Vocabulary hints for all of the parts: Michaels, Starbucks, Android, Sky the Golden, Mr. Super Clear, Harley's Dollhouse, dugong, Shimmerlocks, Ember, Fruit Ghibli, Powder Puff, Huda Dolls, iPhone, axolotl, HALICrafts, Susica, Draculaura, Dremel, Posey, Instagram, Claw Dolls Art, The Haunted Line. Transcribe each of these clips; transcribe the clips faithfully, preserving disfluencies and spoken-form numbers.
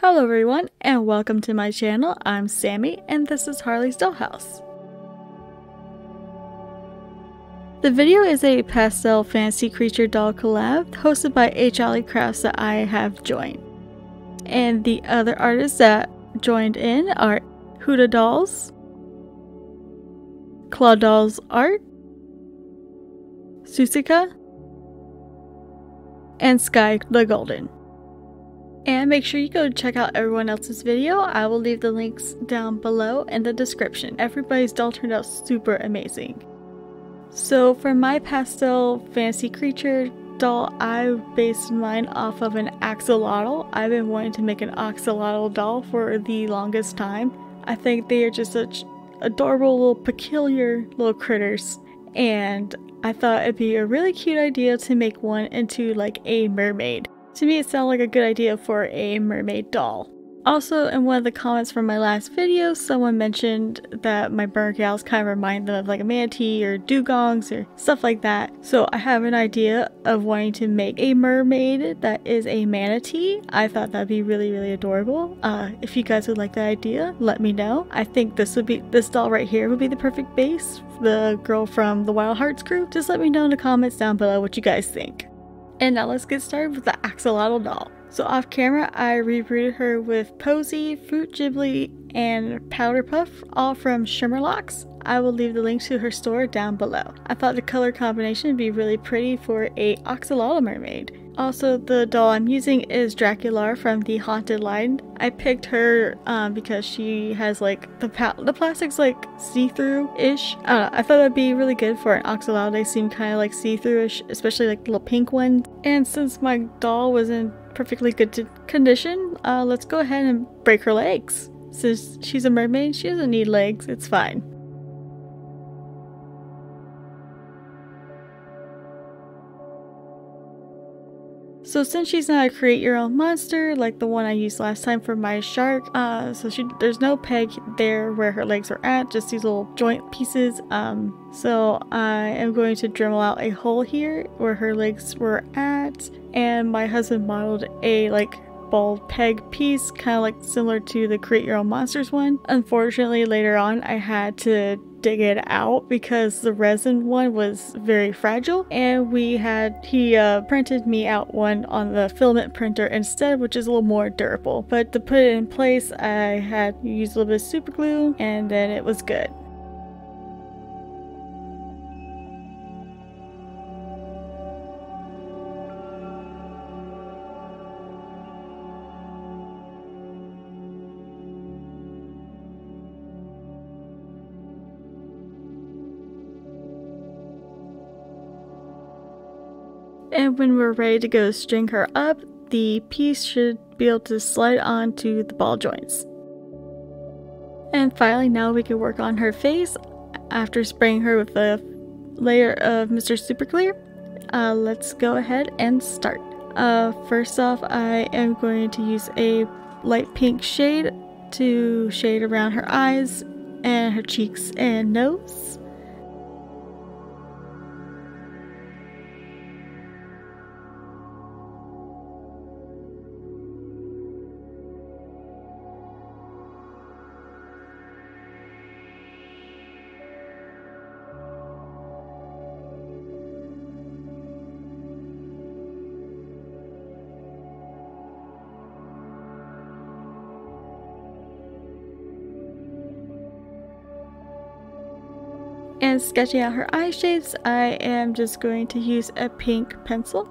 Hello everyone and welcome to my channel. I'm Sammy and this is Harley's Dollhouse. The video is a pastel fantasy creature doll collab hosted by HALICrafts that I have joined. And the other artists that joined in are Huda Dolls, Claw Dolls Art, Susica, and Sky the Golden. And make sure you go check out everyone else's video. I will leave the links down below in the description. Everybody's doll turned out super amazing. So for my pastel fantasy creature doll, I based mine off of an axolotl. I've been wanting to make an axolotl doll for the longest time. I think they are just such adorable little peculiar little critters. And I thought it'd be a really cute idea to make one into like a mermaid. To me, it sounded like a good idea for a mermaid doll. Also, in one of the comments from my last video, someone mentioned that my burn gals kind of remind them of like a manatee or dugongs or stuff like that. So I have an idea of wanting to make a mermaid that is a manatee. I thought that'd be really, really adorable. Uh, if you guys would like that idea, let me know. I think this would be this doll right here would be the perfect base. The girl from the Wild Hearts group. Just let me know in the comments down below what you guys think. And now let's get started with the axolotl doll. So off camera, I rebooted her with Posey, Fruit Ghibli, and Powder Puff, all from Shimmerlocks. I will leave the link to her store down below. I thought the color combination would be really pretty for a axolotl mermaid. Also, the doll I'm using is Draculaura from The Haunted Line. I picked her um, because she has like the pa the plastic's like see-through-ish. I don't know, I thought that'd be really good for an axolotl. They seem kind of like see-through-ish, especially like the little pink ones. And since my doll was in perfectly good condition, uh, let's go ahead and break her legs. Since she's a mermaid, she doesn't need legs. It's fine. So since she's not a create your own monster like the one I used last time for my shark, uh, so she, there's no peg there where her legs are at, just these little joint pieces. Um, so I am going to Dremel out a hole here where her legs were at, and my husband modeled a like bald peg piece, kind of like similar to the create your own monsters one. Unfortunately, later on I had to dig it out because the resin one was very fragile, and we had he uh, printed me out one on the filament printer instead, which is a little more durable. But to put it in place, I had used a little bit of super glue, and then it was good. And when we're ready to go string her up, the piece should be able to slide onto the ball joints. And finally, now we can work on her face. After spraying her with a layer of Mister Super Clear, uh, let's go ahead and start. Uh, first off, I am going to use a light pink shade to shade around her eyes and her cheeks and nose. And sketching out her eye shapes, I am just going to use a pink pencil.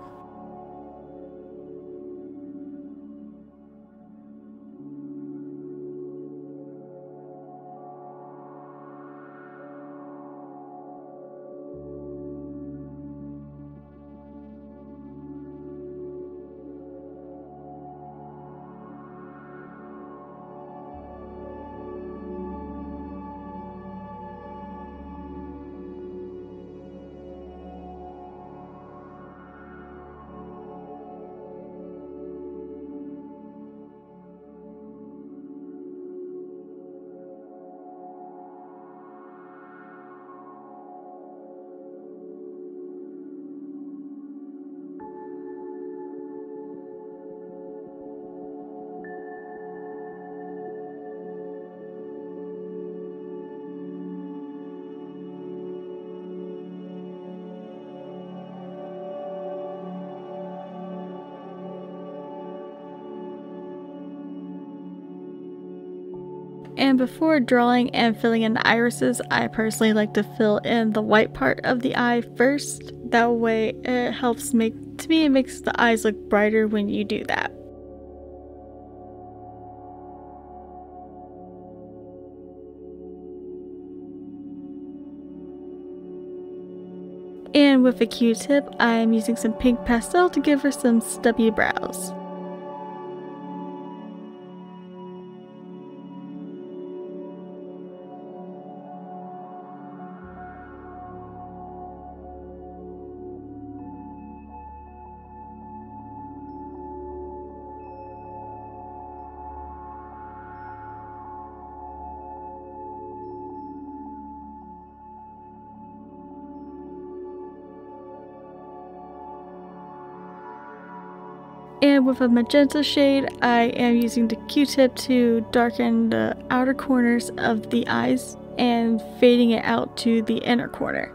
And before drawing and filling in the irises, I personally like to fill in the white part of the eye first. That way it helps make, to me it makes the eyes look brighter when you do that. And with a Q-tip, I am using some pink pastel to give her some stubby brows. And with a magenta shade, I am using the Q-tip to darken the outer corners of the eyes and fading it out to the inner corner.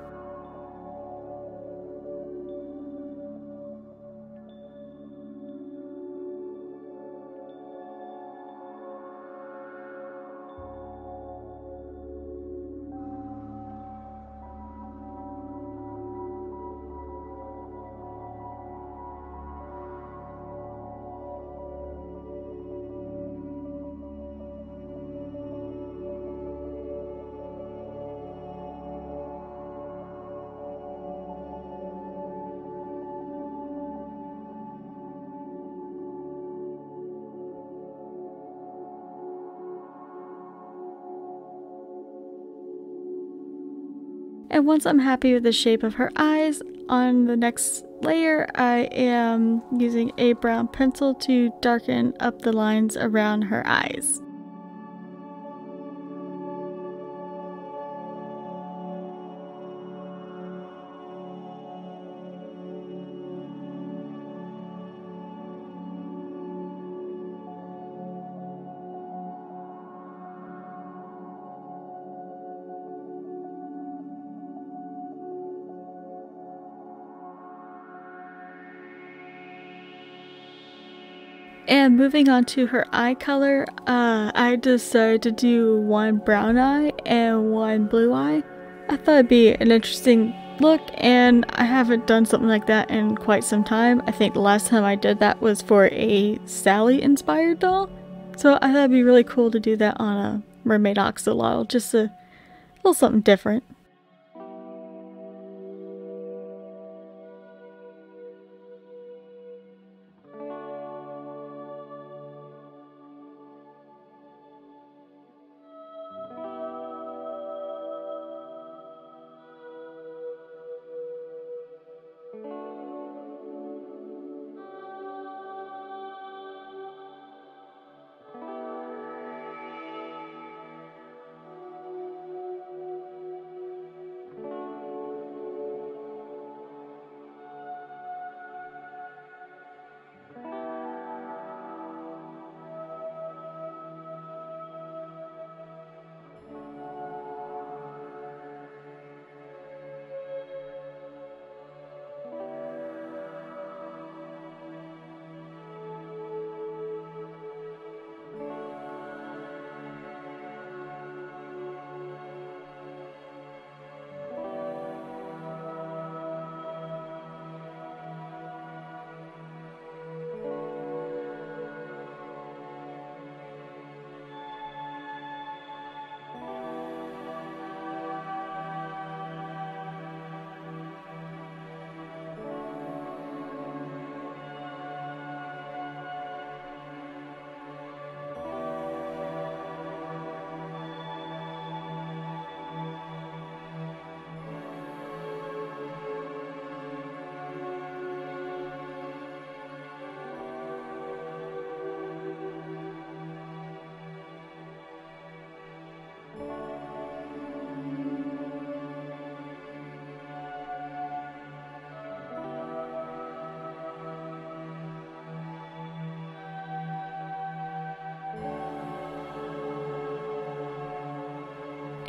And once I'm happy with the shape of her eyes, on the next layer I am using a brown pencil to darken up the lines around her eyes. And moving on to her eye color, uh, I decided to do one brown eye and one blue eye. I thought it'd be an interesting look, and I haven't done something like that in quite some time. I think the last time I did that was for a Sally-inspired doll. So I thought it'd be really cool to do that on a mermaid axolotl, just a little something different.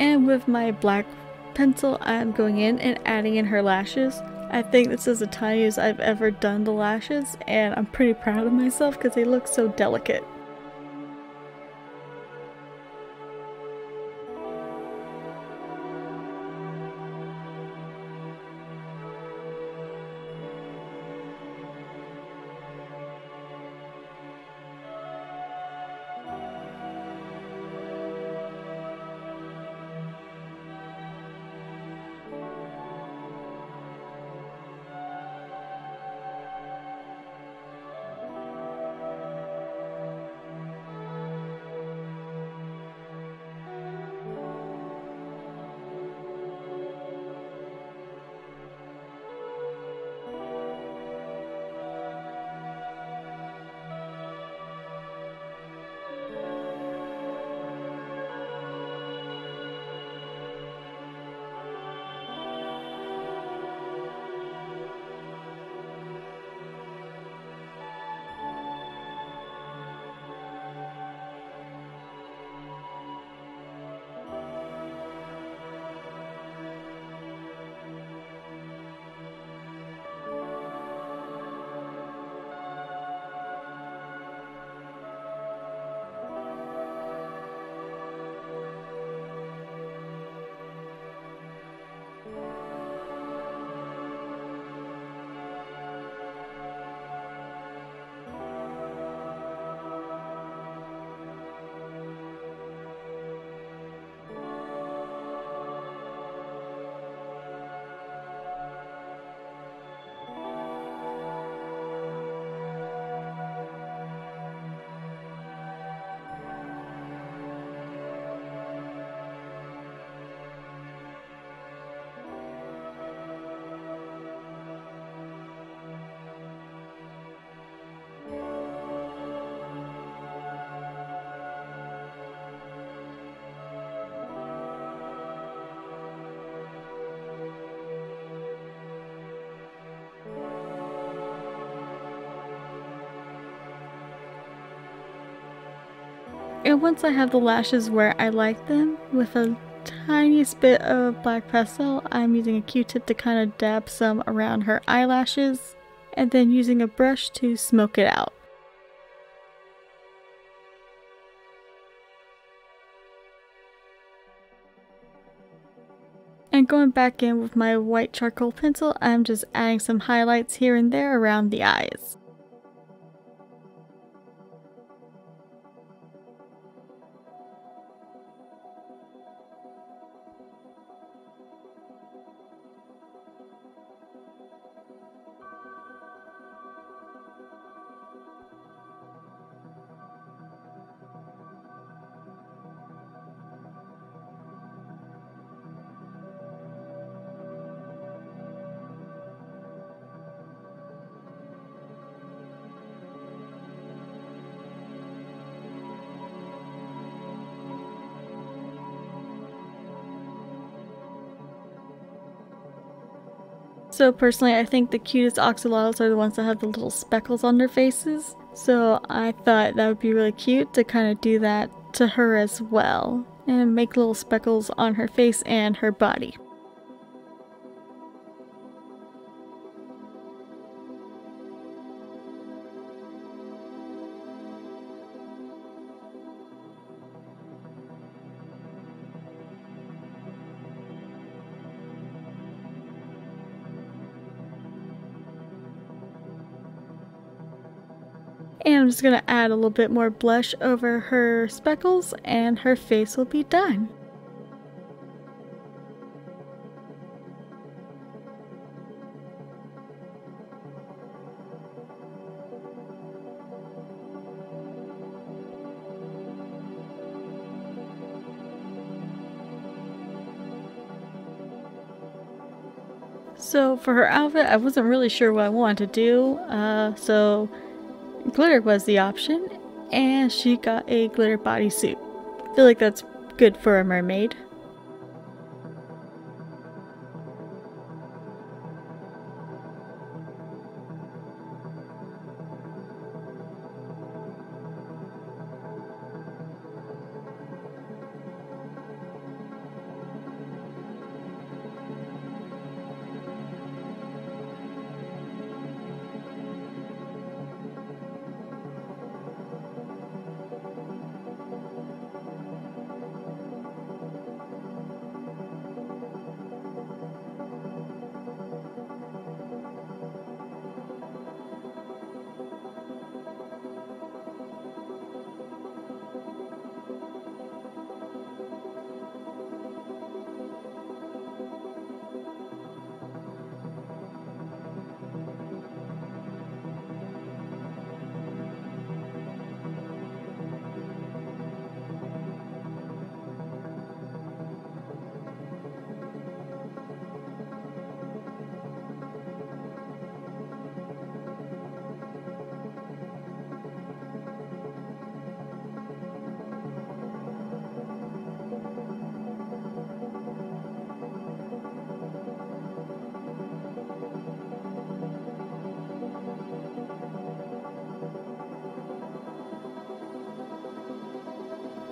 And with my black pencil, I'm going in and adding in her lashes. I think this is the tiniest I've ever done the lashes, and I'm pretty proud of myself because they look so delicate. And once I have the lashes where I like them, with a tiniest bit of black pastel, I'm using a Q-tip to kind of dab some around her eyelashes, and then using a brush to smoke it out. And going back in with my white charcoal pencil, I'm just adding some highlights here and there around the eyes. So personally, I think the cutest axolotls are the ones that have the little speckles on their faces, so I thought that would be really cute to kind of do that to her as well, and make little speckles on her face and her body. And I'm just going to add a little bit more blush over her speckles and her face will be done. So for her outfit, I wasn't really sure what I wanted to do, uh, so glitter was the option, and she got a glitter bodysuit. I feel like that's good for a mermaid.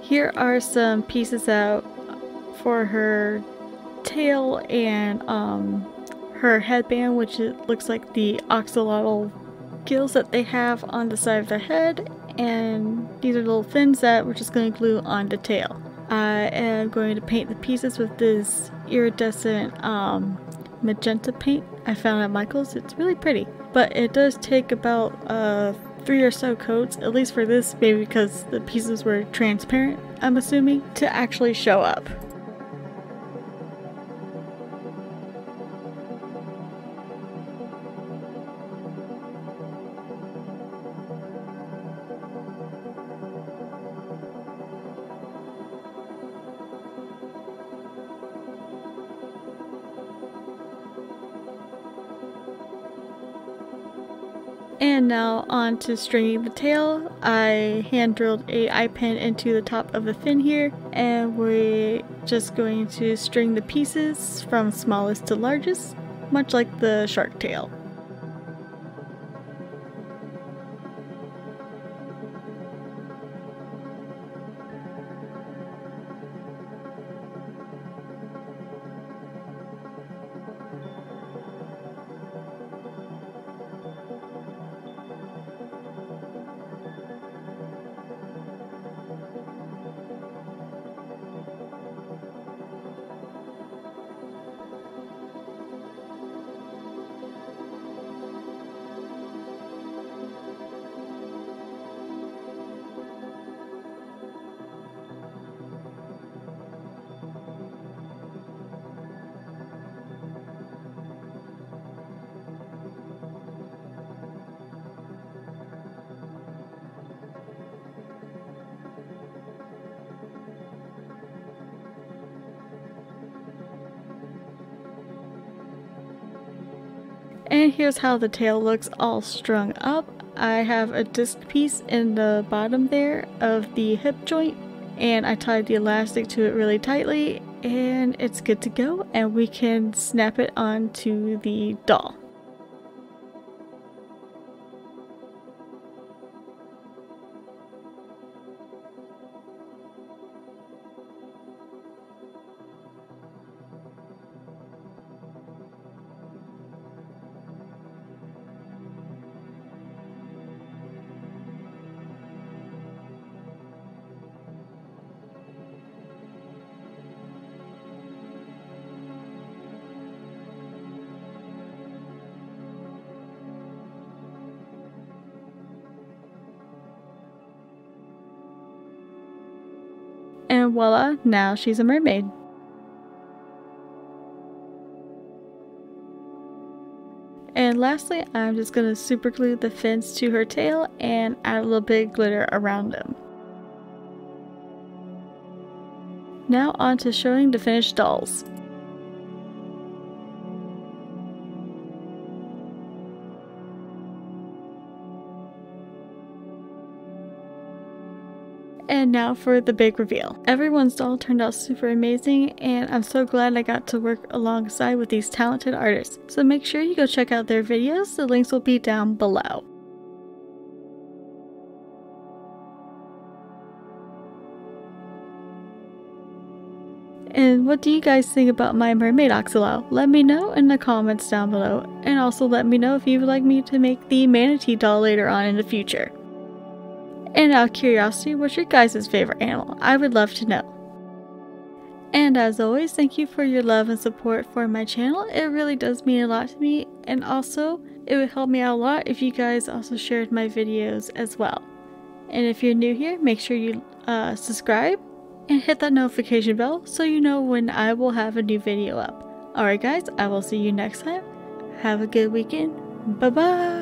Here are some pieces out for her tail and um, her headband, which it looks like the axolotl gills that they have on the side of their head, and these are little fins that we're just going to glue on the tail. I am going to paint the pieces with this iridescent um, magenta paint I found at Michaels. It's really pretty, but it does take about uh, three or so coats, at least for this, maybe because the pieces were transparent, I'm assuming, to actually show up. And now on to stringing the tail. I hand drilled a eye pin into the top of the fin here, and we're just going to string the pieces from smallest to largest, much like the shark tail. And here's how the tail looks all strung up. I have a disc piece in the bottom there of the hip joint, and I tied the elastic to it really tightly, and it's good to go, and we can snap it onto the doll. And voila, now she's a mermaid. And lastly, I'm just going to super glue the fins to her tail and add a little bit of glitter around them. Now on to showing the finished dolls. And now for the big reveal. Everyone's doll turned out super amazing, and I'm so glad I got to work alongside with these talented artists. So make sure you go check out their videos, the links will be down below. And what do you guys think about my mermaid axolotl? Let me know in the comments down below, and also let me know if you would like me to make the manatee doll later on in the future. And out of curiosity, what's your guys' favorite animal? I would love to know. And as always, thank you for your love and support for my channel. It really does mean a lot to me, and also it would help me out a lot if you guys also shared my videos as well. And if you're new here, make sure you uh, subscribe and hit that notification bell so you know when I will have a new video up. Alright guys, I will see you next time. Have a good weekend. Bye bye!